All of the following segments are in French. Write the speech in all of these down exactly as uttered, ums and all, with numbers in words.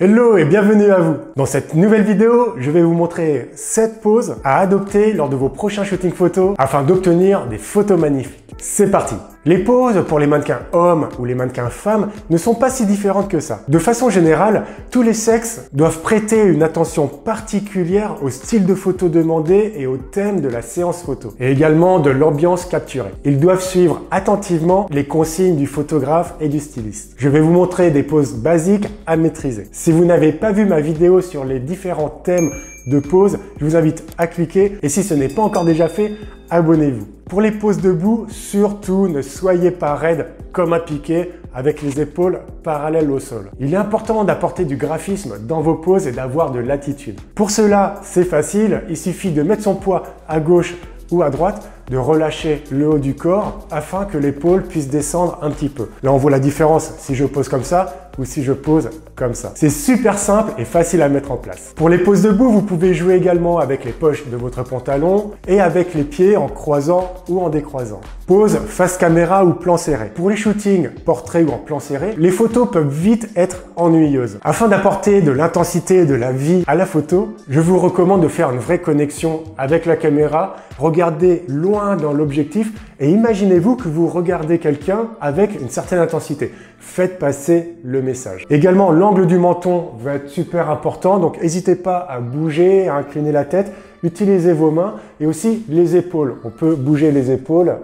Hello et bienvenue à vous. Dans cette nouvelle vidéo, je vais vous montrer sept poses à adopter lors de vos prochains shootings photos afin d'obtenir des photos magnifiques. C'est parti! Les poses pour les mannequins hommes ou les mannequins femmes ne sont pas si différentes que ça. De façon générale, tous les sexes doivent prêter une attention particulière au style de photo demandé et au thème de la séance photo, et également de l'ambiance capturée. Ils doivent suivre attentivement les consignes du photographe et du styliste. Je vais vous montrer des poses basiques à maîtriser. Si vous n'avez pas vu ma vidéo sur les différents thèmes de poses, je vous invite à cliquer, et si ce n'est pas encore déjà fait, abonnez-vous. Pour les poses debout, surtout ne soyez pas raide comme un piquet avec les épaules parallèles au sol. Il est important d'apporter du graphisme dans vos poses et d'avoir de l'attitude. Pour cela, c'est facile, il suffit de mettre son poids à gauche ou à droite, de relâcher le haut du corps afin que l'épaule puisse descendre un petit peu. Là, on voit la différence si je pose comme ça ou si je pose comme ça. C'est super simple et facile à mettre en place. Pour les poses debout, vous pouvez jouer également avec les poches de votre pantalon et avec les pieds en croisant ou en décroisant. Pose face caméra ou plan serré. Pour les shootings, portrait ou en plan serré, les photos peuvent vite être ennuyeuses. Afin d'apporter de l'intensité et de la vie à la photo, je vous recommande de faire une vraie connexion avec la caméra, regardez loin dans l'objectif et imaginez-vous que vous regardez quelqu'un avec une certaine intensité. Faites passer le message. Également, l'angle du menton va être super important, donc n'hésitez pas à bouger, à incliner la tête, utilisez vos mains et aussi les épaules. On peut bouger les épaules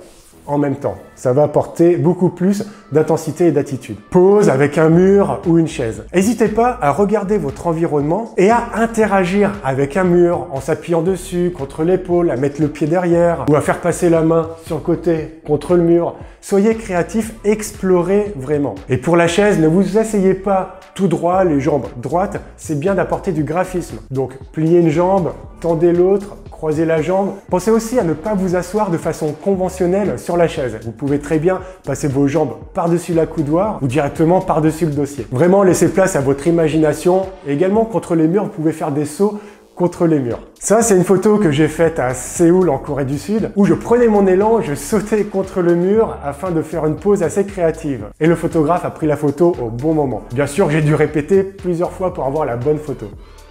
en même temps. Ça va apporter beaucoup plus d'intensité et d'attitude. Pose avec un mur ou une chaise. N'hésitez pas à regarder votre environnement et à interagir avec un mur en s'appuyant dessus, contre l'épaule, à mettre le pied derrière ou à faire passer la main sur le côté, contre le mur. Soyez créatif, explorez vraiment. Et pour la chaise, ne vous asseyez pas tout droit, les jambes droites. C'est bien d'apporter du graphisme. Donc, pliez une jambe, tendez l'autre, croisez la jambe. Pensez aussi à ne pas vous asseoir de façon conventionnelle sur la chaise. Vous pouvez très bien passer vos jambes par-dessus la coudoir ou directement par-dessus le dossier. Vraiment, laissez place à votre imagination. Et également, contre les murs, vous pouvez faire des sauts contre les murs. Ça, c'est une photo que j'ai faite à Séoul, en Corée du Sud, où je prenais mon élan, je sautais contre le mur afin de faire une pose assez créative. Et le photographe a pris la photo au bon moment. Bien sûr, j'ai dû répéter plusieurs fois pour avoir la bonne photo.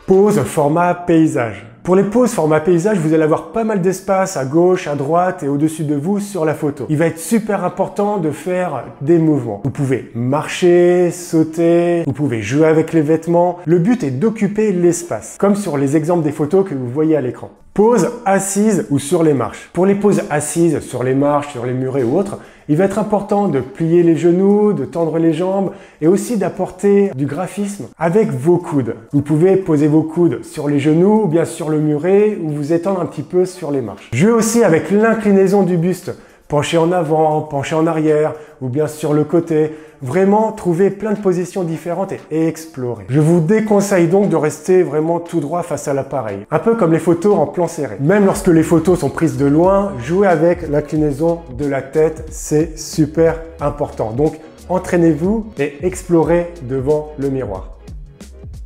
Pose format paysage. Pour les poses format paysage, vous allez avoir pas mal d'espace à gauche, à droite et au-dessus de vous sur la photo. Il va être super important de faire des mouvements. Vous pouvez marcher, sauter, vous pouvez jouer avec les vêtements. Le but est d'occuper l'espace, comme sur les exemples des photos que vous voyez à l'écran. Pose assise ou sur les marches. Pour les poses assises, sur les marches, sur les murets ou autres, il va être important de plier les genoux, de tendre les jambes et aussi d'apporter du graphisme avec vos coudes. Vous pouvez poser vos coudes sur les genoux ou bien sur le muret ou vous étendre un petit peu sur les marches. Jouez aussi avec l'inclinaison du buste. Pencher en avant, pencher en arrière ou bien sur le côté. Vraiment, trouver plein de positions différentes et explorer. Je vous déconseille donc de rester vraiment tout droit face à l'appareil. Un peu comme les photos en plan serré. Même lorsque les photos sont prises de loin, jouer avec l'inclinaison de la tête, c'est super important. Donc, entraînez-vous et explorez devant le miroir.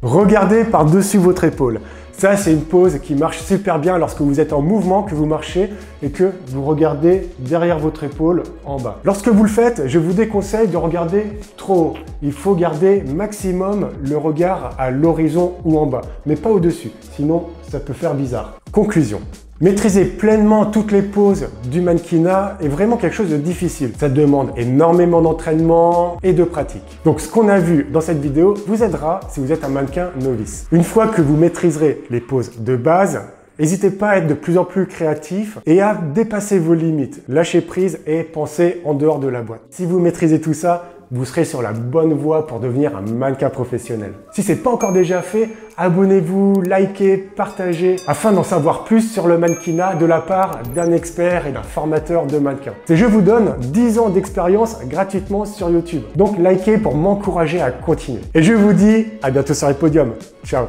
Regardez par-dessus votre épaule. Ça, c'est une pose qui marche super bien lorsque vous êtes en mouvement, que vous marchez et que vous regardez derrière votre épaule en bas. Lorsque vous le faites, je vous déconseille de regarder trop haut. Il faut garder maximum le regard à l'horizon ou en bas, mais pas au-dessus, sinon ça peut faire bizarre. Conclusion. Maîtriser pleinement toutes les poses du mannequinat est vraiment quelque chose de difficile. Ça demande énormément d'entraînement et de pratique. Donc ce qu'on a vu dans cette vidéo vous aidera si vous êtes un mannequin novice. Une fois que vous maîtriserez les poses de base, n'hésitez pas à être de plus en plus créatif et à dépasser vos limites. Lâchez prise et pensez en dehors de la boîte. Si vous maîtrisez tout ça, vous serez sur la bonne voie pour devenir un mannequin professionnel. Si ce n'est pas encore déjà fait, abonnez-vous, likez, partagez, afin d'en savoir plus sur le mannequinat de la part d'un expert et d'un formateur de mannequins. Et je vous donne dix ans d'expérience gratuitement sur YouTube. Donc likez pour m'encourager à continuer. Et je vous dis à bientôt sur les podiums. Ciao!